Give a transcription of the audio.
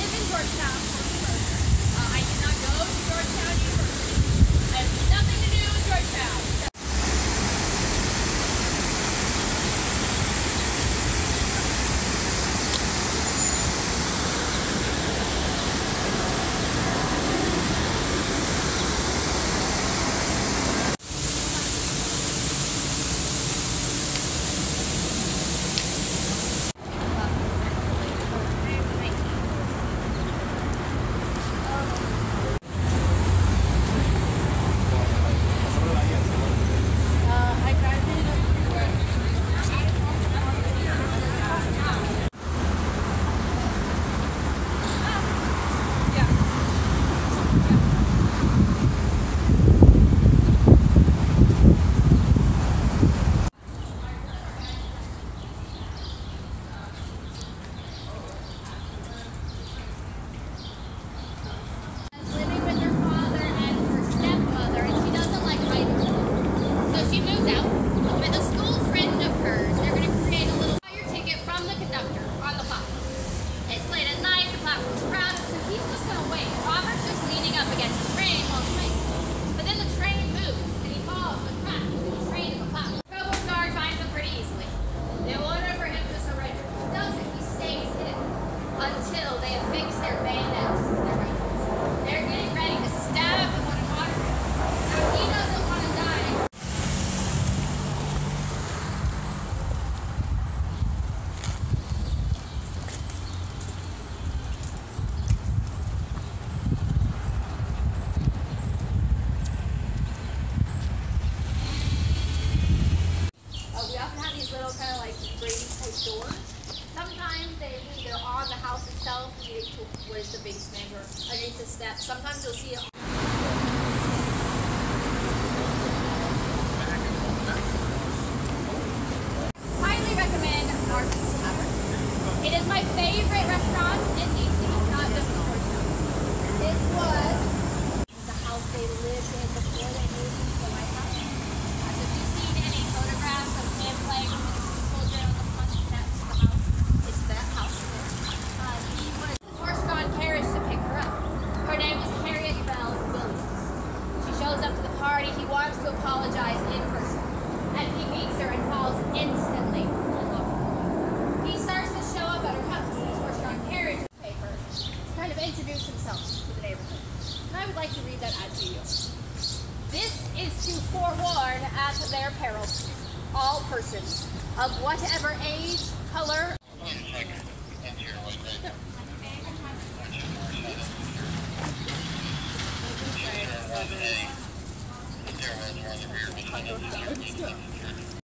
live in Georgetown for further. I did not go to Georgetown University. I have nothing to do with Georgetown. Where's the basement or underneath the steps? Sometimes you'll see it. Highly recommend our pizza hour. It is my favorite restaurant in DC, not just in Georgetown. It was the house they lived in before they moved into the White House. So if you've seen any photographs of him playing with his children on the front steps of the house, it's that house. He wants to apologize in person, and he meets her and falls instantly in love with her. He starts to show up at her house in his horse-drawn carriage paper to kind of introduce himself to the neighborhood. And I would like to read that ad to you. This is to forewarn at their peril all persons of whatever age, color, and...